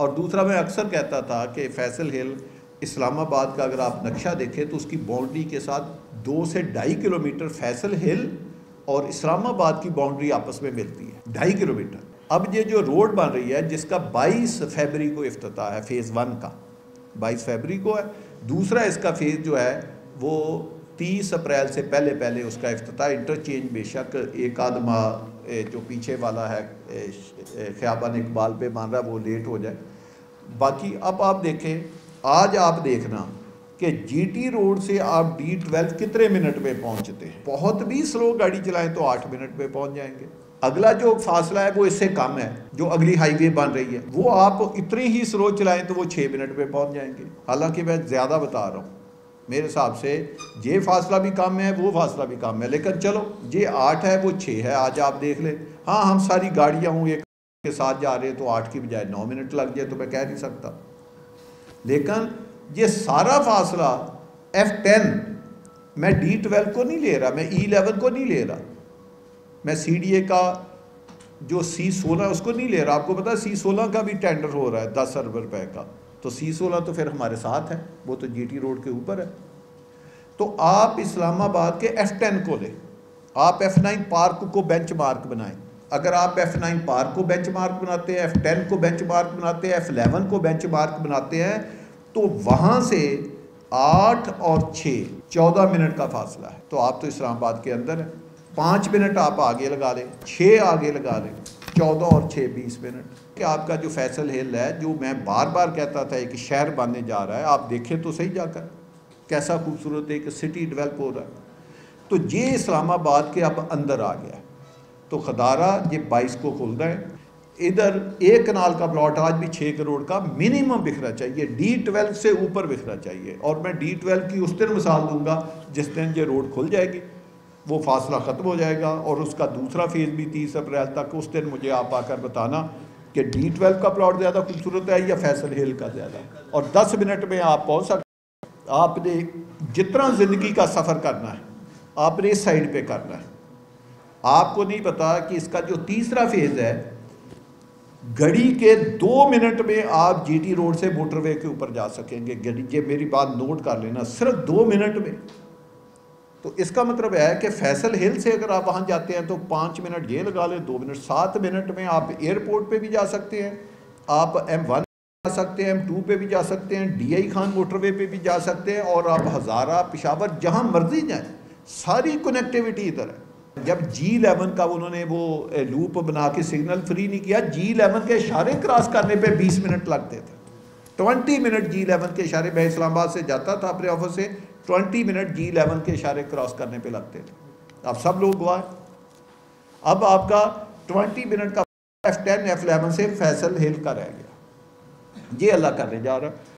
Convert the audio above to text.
और दूसरा मैं अक्सर कहता था कि फैसल हिल इस्लामाबाद का अगर आप नक्शा देखें तो उसकी बाउंड्री के साथ 2 से ढाई किलोमीटर फैसल हिल और इस्लामाबाद की बाउंड्री आपस में मिलती है 2.5 किलोमीटर। अब ये जो रोड बन रही है जिसका 22 फरवरी को इफ्तिताह है, Phase 1 का 22 फरवरी को है, दूसरा इसका फेज़ जो है वो 30 अप्रैल से पहले उसका इफ्तिताह। इंटरचेंज बेशक एक आदमा जो पीछे वाला है ख़याबान इकबाल पे मान रहा है वो लेट हो जाए, बाकी अब आप देखें, आज आप देखना कि जीटी रोड से आप D12 कितने मिनट में पहुंचते हैं। बहुत भी स्लो गाड़ी चलाएं तो 8 मिनट में पहुंच जाएंगे। अगला जो फासला है वो इससे कम है, जो अगली हाईवे बन रही है वो आप इतनी ही स्लो चलाएं तो वो 6 मिनट में पहुंच जाएंगे। हालांकि मैं ज़्यादा बता रहा हूँ, मेरे हिसाब से ये फासला भी कम है, वो फासला भी कम है, लेकिन चलो ये 8 है वो 6 है, आज आप देख लें। हाँ, हम सारी गाड़ियाँ हों एक के साथ जा रहे हैं तो 8 की बजाय 9 मिनट लग जाए तो मैं कह नहीं सकता, लेकिन ये सारा फासला F10, मैं D12 को नहीं ले रहा, मैं E11 को नहीं ले रहा, मैं CDA का जो C16 उसको नहीं ले रहा। आपको पता है C16 का भी टेंडर हो रहा है 10 अरब रुपए का, तो C16 तो फिर हमारे साथ है, वो तो GT रोड के ऊपर है। तो आप इस्लामाबाद के F10 को लें, आप F9 पार्क को बेंचमार्क बनाएं। अगर आप F9 पार्क को बेंचमार्क बनाते हैं, F10 को बेंचमार्क बनाते हैं, F11 को बेंचमार्क बनाते हैं, तो वहाँ से 8 और 6 14 मिनट का फासला है। तो आप तो इस्लामाबाद के अंदर हैं, 5 मिनट आप आगे लगा लें, 6 आगे लगा लें, 14 और 6 20 मिनट। कि आपका जो फैसल हिल है, जो मैं बार कहता था कि शहर बनने जा रहा है, आप देखें तो सही जाकर कैसा खूबसूरत एक सिटी डेवलप हो रहा है। तो ये इस्लामाबाद के अब अंदर आ गया। तो खदारा ये 22 को खुल रहा है। इधर एक कनाल का प्लॉट आज भी 6 करोड़ का मिनिमम बिखरा चाहिए, D12 से ऊपर बिखरा चाहिए। और मैं D12 की उस दिन मिसाल दूंगा जिस दिन ये रोड खुल जाएगी, वो फासला ख़त्म हो जाएगा और उसका दूसरा फेज़ भी 30 अप्रैल तक। उस दिन मुझे आप आकर बताना कि D12 का प्लॉट ज़्यादा खूबसूरत है या फैसल हिल का ज़्यादा, और 10 मिनट में आप पहुँच सकते। आपने जितना ज़िंदगी का सफ़र करना है आपने इस साइड पर करना है। आपको नहीं पता कि इसका जो तीसरा फेज़ है, घड़ी के 2 मिनट में आप जीटी रोड से मोटरवे के ऊपर जा सकेंगे। घड़ी, ये मेरी बात नोट कर लेना, सिर्फ 2 मिनट में। तो इसका मतलब है कि फैसल हिल से अगर आप वहाँ जाते हैं तो 5 मिनट ये लगा लें, 2 मिनट, 7 मिनट में आप एयरपोर्ट पे भी जा सकते हैं, आप M1 जा सकते हैं, M2 पे भी जा सकते हैं, DI खान मोटरवे पे भी जा सकते हैं, और आप हज़ारा, पेशावर, जहाँ मर्जी जाएँ, सारी कनेक्टिविटी इधर है। जब G11 का उन्होंने वो लूप बना के सिग्नल फ्री नहीं किया, G11 के इशारे क्रॉस करने पे 20 मिनट लगते थे, 20 मिनट G11 के इशारे। मैं इस्लामाबाद से जाता था अपने ऑफिस से, 20 मिनट G11 के इशारे क्रॉस करने पे लगते थे। आप सब लोग गवाह। अब आपका 20 मिनट का F10 F11 से फैसल हिल का रह गया। ये अल्लाह करने जा रहा है।